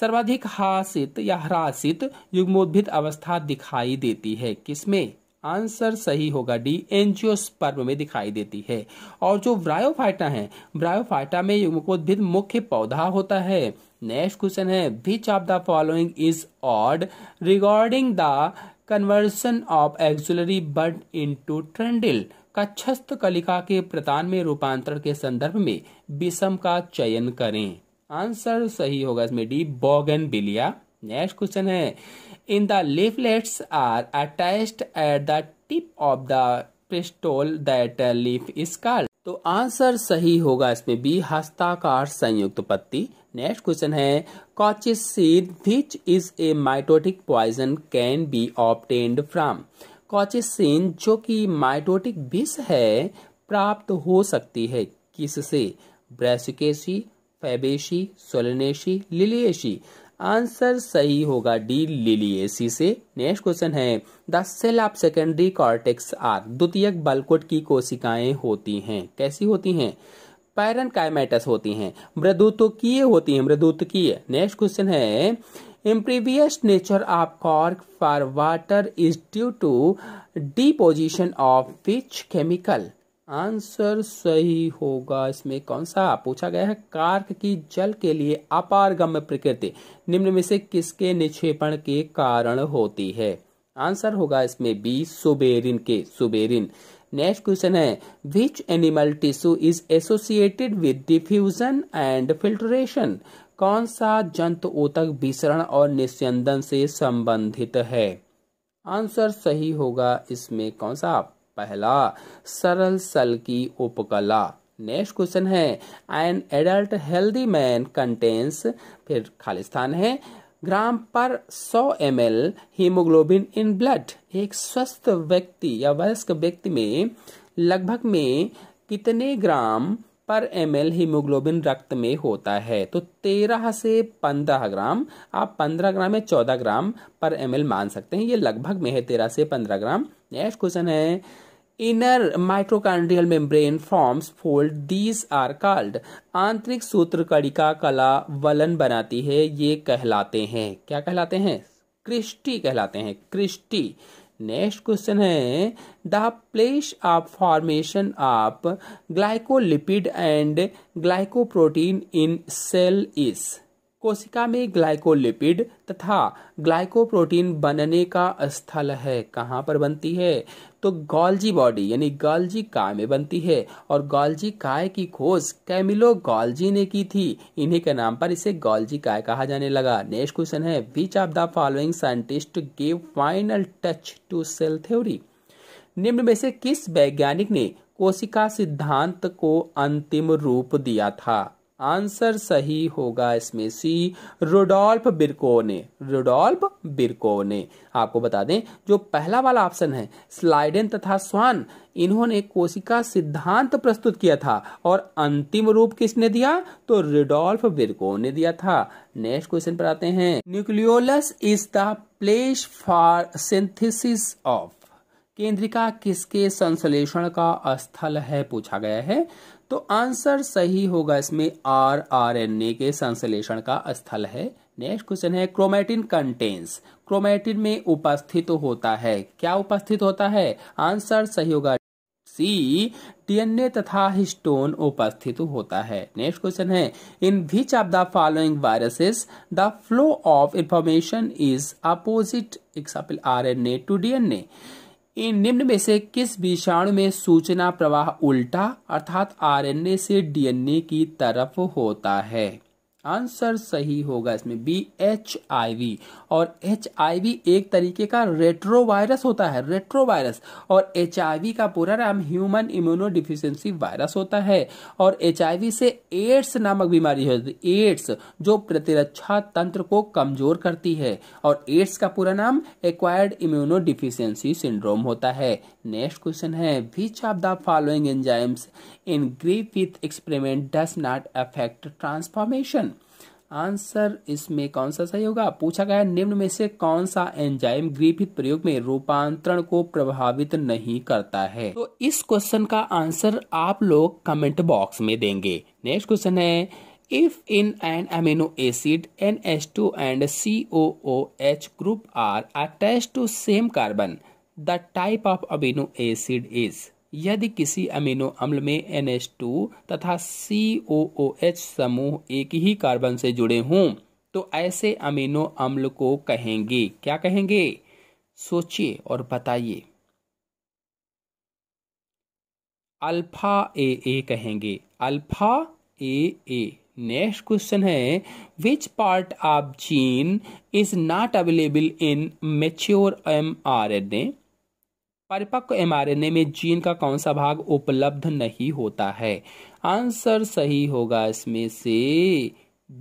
सर्वाधिक हासित या ह्रासित युग्मोद्भिद अवस्था दिखाई देती है किसमें। आंसर सही होगा डी एंजियोस्पर्म में दिखाई देती है। और जो ब्रायोफाइटा है, ब्रायोफाइटा में युग्मकोद्भिद मुख्य पौधा होता है। नेक्स्ट क्वेश्चन है which of the following is odd regarding the conversion of axillary bud into tendril. कक्षस्थ कलिका के प्रतान में रूपांतरण के संदर्भ में विषम का चयन करें। आंसर सही होगा इसमें डी बोगनविलिया। नेक्स्ट क्वेश्चन है in the leaflets are attached at the tip of the petiole that leaf is called. तो आंसर सही होगा इसमें बी हस्ताकार संयुक्त पत्ती। नेक्स्ट क्वेश्चन है Cauchy's seed which is a mitotic poison can be obtained from. Colchicine जो कि माइटोटिक विष है प्राप्त हो सकती है किससे, Brassicaceae, Fabaceae, Solanaceae, Liliaceae. Answer सही होगा डी लिलिएसी से। नेक्स्ट क्वेश्चन है the cell of secondary cortex are. द्वितीयक बलकोट की कोशिकाएं होती हैं, कैसी होती हैं, पैरेन्काइमेटस होती हैं, मृदुत्वकीय होती हैं, मृदुत्वकीय। नेक्स्ट क्वेश्चन है impervious nature of cork for water is due to deposition of which chemical. Answer सही होगा। इसमें कौन सा पूछा गया है? कार्क की जल के लिए अपारगम्य प्रकृति निम्न में से किसके निक्षेपण के कारण होती है? आंसर होगा इसमें बी, सुबेरिन के। सुबेरिन। नेक्स्ट क्वेश्चन है, which animal tissue is associated with diffusion and filtration? कौन सा जंतु ऊतक विसरण और निस्यंदन से संबंधित है? आंसर सही होगा इसमें कौन सा? पहला, सरल सल की उपकला। नेक्स्ट क्वेश्चन है, an adult healthy man contains, फिर खालिस्तान है, ग्राम पर 100 ml हीमोग्लोबिन इन ब्लड। एक स्वस्थ व्यक्ति या वयस्क व्यक्ति में लगभग में कितने ग्राम पर ml हीमोग्लोबिन रक्त में होता है? तो 13 से 15 ग्राम, आप 15 ग्राम या 14 ग्राम पर ml मान सकते हैं, ये लगभग में है 13 से 15 ग्राम। नेक्स्ट क्वेश्चन है, inner mitochondrial membrane forms fold, these are called. आंतरिक सूत्रकणिका कला वलन बनाती है, ये कहलाते हैं, क्या कहलाते हैं? क्रिस्टी कहलाते हैं, क्रिस्टी। नेक्स्ट क्वेश्चन है, the place of formation of glycolipid and glycoprotein in cell is. कोशिका में ग्लाइकोलिपिड तथा ग्लाइकोप्रोटीन बनने का स्थल है, कहाँ पर बनती है? तो गोल्जी बॉडी यानी गोल्जी काय में बनती है, और गोल्जी काय की खोज कैमिलो गोल्जी ने की थी, इन्हीं के नाम पर इसे गोल्जी काय कहा जाने लगा। नेक्स्ट क्वेश्चन है, which of the following scientist give final touch to cell theory? निम्न में से किस वैज्ञानिक ने कोशिका सिद्धांत को अंतिम रूप दिया था? आंसर सही होगा इसमें सी, रुडोल्फ बिर्को ने। रुडोल्फ बिर्को ने। आपको बता दें जो पहला वाला ऑप्शन है स्लाइडेन तथा स्वान, इन्होंने कोशिका सिद्धांत प्रस्तुत किया था और अंतिम रूप किसने दिया? तो रुडोल्फ बिर्को ने दिया था। नेक्स्ट क्वेश्चन पर आते हैं, nucleolus is the place for synthesis of. केंद्रिका किसके संश्लेषण का स्थल है पूछा गया है, तो आंसर सही होगा इसमें आरआरएनए के संश्लेषण का स्थल है। नेक्स्ट क्वेश्चन है, क्रोमैटिन कंटेन्स, क्रोमैटिन में उपस्थित होता है, क्या उपस्थित होता है? आंसर सही होगा सी, डीएनए तथा हिस्टोन उपस्थित होता है। नेक्स्ट क्वेश्चन है, in which of the following viruses the flow of information is opposite, example RNA to DNA. इन निम्न में से किस विषाणु में सूचना प्रवाह उल्टा अर्थात आरएनए से डीएनए की तरफ होता है? आंसर सही होगा इसमें बी, एचआईवी। और एचआईवी एक तरीके का रेट्रोवायरस होता है, रेट्रोवायरस, और एचआईवी का पूरा नाम ह्यूमन इम्यूनो डिफिशियंसी वायरस होता है। और एचआईवी से एड्स नामक बीमारी होती है, एड्स जो प्रतिरक्षा तंत्र को कमजोर करती है, और एड्स का पूरा नाम एक्वायर्ड इम्यूनो डिफिशियंसी सिंड्रोम होता है। नेक्स्ट क्वेश्चन है, which of the following enzymes in Griffith experiment does not affect transformation? Answer इसमें कौन सा सही होगा? पूछा गया निम्न में से कौन सा एंजाइम ग्रिफिथ प्रयोग में रूपांतरण को प्रभावित नहीं करता है? तो इस क्वेश्चन का आंसर आप लोग कमेंट बॉक्स में देंगे। नेक्स्ट क्वेश्चन है, if in an amino acid NH2 and COOH group are attached to same carbon, the type of amino acid is. यदि किसी अमीनो अम्ल में NH2 तथा COOH समूह एक ही कार्बन से जुड़े हों, तो ऐसे अमीनो अम्ल को कहेंगे, क्या कहेंगे? सोचिए और बताइए। अल्फा AA कहेंगे, अल्फा AA। नेक्स्ट क्वेश्चन है, which part of gene is not available in mature mRNA? परिपक्व mRNA में जीन का कौन सा भाग उपलब्ध नहीं होता है? आंसर सही होगा इसमें से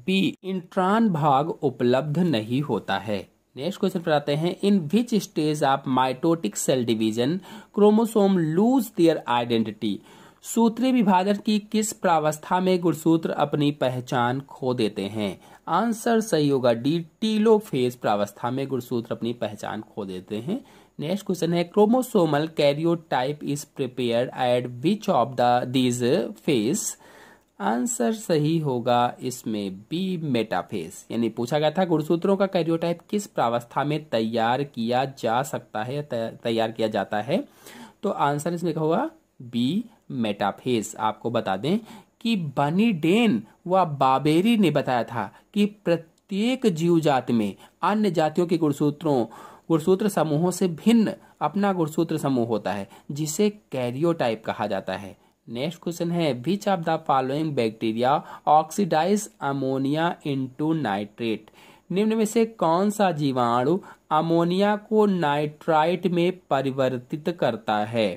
बी, इंट्रॉन भाग उपलब्ध नहीं होता है। नेक्स्ट क्वेश्चन पर आते हैं, in which stage of mitotic cell division chromosome lose their identity? सूत्री विभाजन की किस प्रावस्था में गुणसूत्र अपनी पहचान खो देते हैं? आंसर सही होगा डी, टीलोफेज प्रावस्था में गुणसूत्र अपनी पहचान खो देते हैं। नेक्स्ट क्वेश्चन है, chromosomal karyotype is prepared at which of the these phase? Answer सही होगा इसमें बी, मेटाफेज। यानी पूछा गया था गुणसूत्रों का कैरियोटाइप किस प्रावस्था में तैयार किया जा सकता है, तैयार किया जाता है, तो आंसर इसमें क्या होगा? B, metaphase. आपको बता दें कि बनी डेन व बाबेरी ने बताया था कि प्रत्येक जीव जाति में अन्य जातियों के गुणसूत्र समूहों से भिन्न अपना गुणसूत्र समूह होता है जिसे कैरियोटाइप कहा जाता है। नेक्स्ट क्वेश्चन है which of the following bacteria oxidise ammonia into nitrate. निम्न में से कौन सा जीवाणु अमोनिया को नाइट्राइट में परिवर्तित करता है?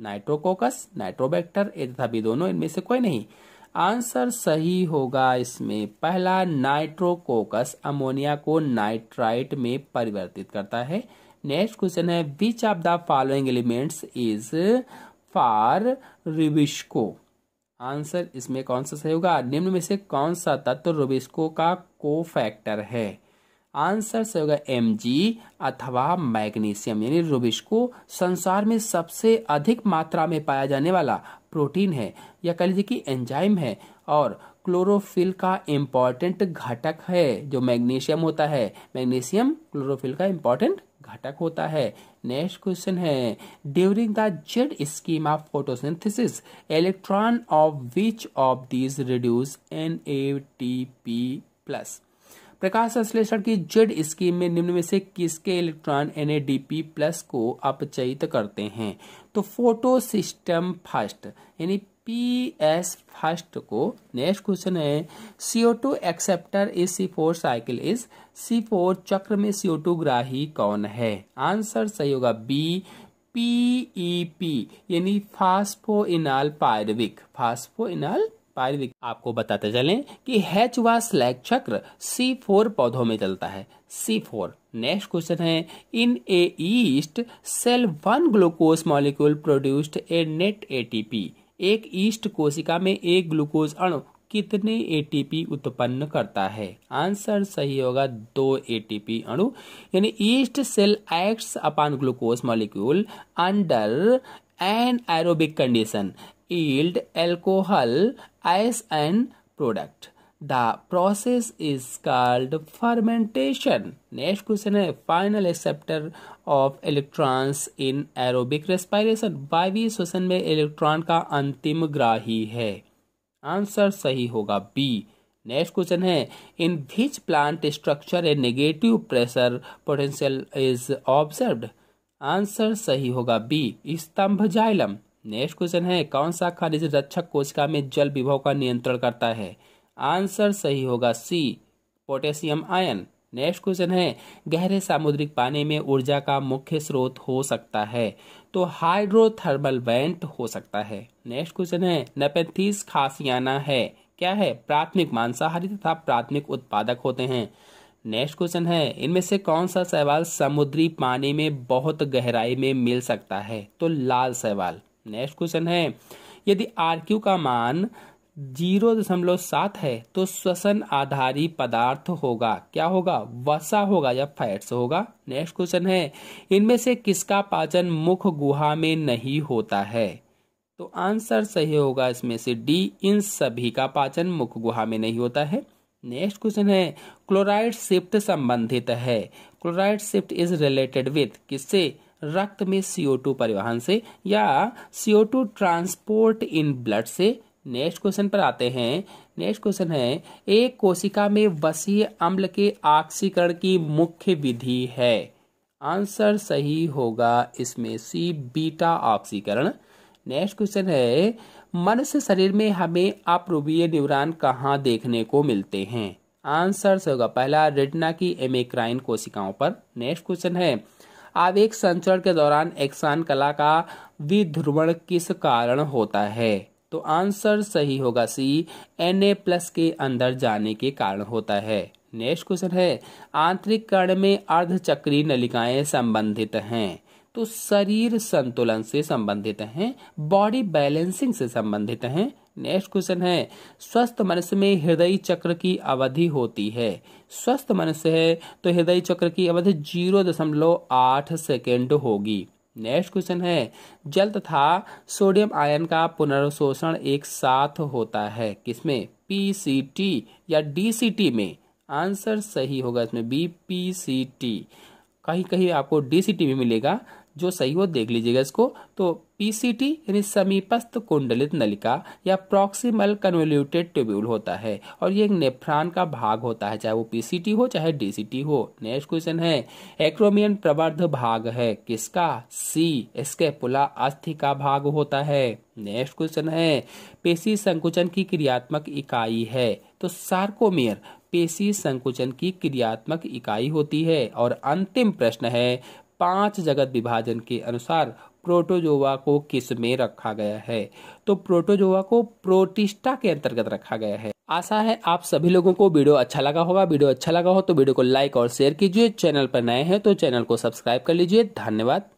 नाइट्रोकोकस, नाइट्रोबैक्टर, ये तथा भी दोनों, इनमें से कोई नहीं। आंसर सही होगा इसमें पहला, नाइट्रोकोकस अमोनिया को नाइट्राइट में परिवर्तित करता है। नेक्स्ट क्वेश्चन है which of the following elements is for रिबिस्को। Answer इसमें कौन सा सही होगा? निम्न में से कौन सा तत्व रिबिस्को का कोफैक्टर है? आंसर सही होगा Mg अथवा मैग्नीशियम। यानी रिबिस्को संसार में सबसे अधिक मात्रा में पाया जाने वाला प्रोटीन है या कह लीजिए कि एंजाइम है और क्लोरोफिल का इम्पॉर्टेंट घटक है जो मैग्नीशियम होता है। मैग्नीशियम क्लोरोफिल का इम्पॉर्टेंट घटक होता है। नेक्स्ट क्वेश्चन है during the Z scheme of photosynthesis electron of which of these reduce NADP+। प्रकाश संश्लेषण की जेड स्कीम में निम्न में से किसके इलेक्ट्रॉन NADP+ को अपचयित करते हैं? तो फोटो सिस्टम फर्स्ट यानी PS फर्स्ट को। नेक्स्ट क्वेश्चन है CO2 एक्सेप्टर इस C4 साइकिल इस C4 चक्र में CO2 ग्राही कौन है? आंसर सही होगा B PEP यानी फास्फोइनाल पायरविक। आपको बताते चलें कि हैच व स्लैग चक्र C4 पौधों में चलता है, C4। नेक्स्ट क्वेश्चन है in a yeast cell 1 glucose molecule produced a net ATP। एक ईस्ट कोशिका में एक ग्लूकोज अणु कितने ATP उत्पन्न करता है? आंसर सही होगा 2 ATP अणु। यानी yeast cell acts upon glucose molecule under an aerobic condition yield alcohol as an product. The process is called fermentation. Next question है final acceptor of electrons in aerobic respiration. वायवीय श्वसन में electron का अंतिम ग्राही है। आंसर सही होगा B। नेक्स्ट क्वेश्चन है in which plant structure a negative pressure potential is observed. Answer सही होगा B स्तंभ जाइलम। नेक्स्ट क्वेश्चन है कौन सा खनिज रक्षक कोशिका में जल विभव का नियंत्रण करता है? आंसर सही होगा C potassium ion. Next question है गहरे सामुद्रिक पानी में ऊर्जा का मुख्य स्रोत हो सकता है तो हाइड्रोथर्मल वेंट हो सकता है। नेक्स्ट क्वेश्चन है नेपेंथीस खासियाना है क्या है? प्राथमिक मांसाहारी तथा प्राथमिक उत्पादक होते हैं। नेक्स्ट क्वेश्चन है इनमें से कौन सा शैवाल समुद्री पानी में बहुत गहराई में मिल सकता है? तो लाल शैवाल। नेक्स्ट क्वेश्चन है यदि RQ का मान 0.7 है तो श्वसन आधारी पदार्थ होगा क्या होगा? वसा होगा या फैट्स होगा। नेक्स्ट क्वेश्चन है इनमें से किसका पाचन मुख गुहा में नहीं होता है? तो आंसर सही होगा इसमें से D इन सभी का पाचन मुख गुहा में नहीं होता है। नेक्स्ट क्वेश्चन है क्लोराइड शिफ्ट संबंधित है। Chloride shift is related with किससे? रक्त में CO2 परिवहन से या CO2 ट्रांसपोर्ट इन ब्लड से। नेक्स्ट क्वेश्चन पर आते हैं। नेक्स्ट क्वेश्चन है एक कोशिका में वसीय अम्ल के ऑक्सीकरण की मुख्य विधि है। आंसर सही होगा इसमें C बीटा ऑक्सीकरण। नेक्स्ट क्वेश्चन है मनुष्य शरीर में हमें अपूर्वीय न्यूरॉन कहाँ देखने को मिलते हैं? आंसर सही होगा पहला रेटिना की एमेक्राइन कोशिकाओं पर। नेक्स्ट क्वेश्चन है आवेग संचरण के दौरान एक्सान कला का विध्रुवण किस कारण होता है? तो आंसर सही होगा C Na+ के अंदर जाने के कारण होता है। नेक्स्ट क्वेश्चन है आंतरिक कर्ण में अर्धचक्रीय नलिकाएं संबंधित हैं तो शरीर संतुलन से संबंधित हैं, बॉडी बैलेंसिंग से संबंधित हैं। नेक्स्ट क्वेश्चन है स्वस्थ मनुष्य में हृदय चक्र की अवधि होती है। स्वस्थ मनुष्य है तो हृदय चक्र की अवधि 0.8 सेकेंड होगी। नेक्स्ट क्वेश्चन है जल तथा सोडियम आयन का पुनर्शोषण एक साथ होता है किसमें? PCT या DCT में। आंसर सही होगा इसमें B PCT। कहीं कहीं आपको DCT भी मिलेगा जो सही हो देख लीजिएगा इसको। तो पीसीटी यानी समीपस्थ कुंडलित नलिका या प्रॉक्सिमल कन्वोल्यूटेड ट्यूब्यूल होता है और ये एक नेफ्रॉन का भाग होता है, चाहे वो पीसीटी हो चाहे डीसीटी हो। नेक्स्ट क्वेश्चन है एक्रोमियन प्रवर्ध भाग है किसका? सी स्कैपुला अस्थि का भाग होता है। नेक्स्ट क्वेश्चन है पेशी संकुचन की क्रियात्मक इकाई है, तो सार्कोमियर पेशी संकुचन की क्रियात्मक इकाई होती है। और अंतिम प्रश्न है 5 जगत विभाजन के अनुसार प्रोटोजोआ को किस में रखा गया है? तो प्रोटोजोआ को प्रोटिस्टा के अंतर्गत रखा गया है। आशा है आप सभी लोगों को वीडियो अच्छा लगा होगा। वीडियो अच्छा लगा हो तो वीडियो को लाइक और शेयर कीजिए। चैनल पर नए हैं तो चैनल को सब्सक्राइब कर लीजिए। धन्यवाद।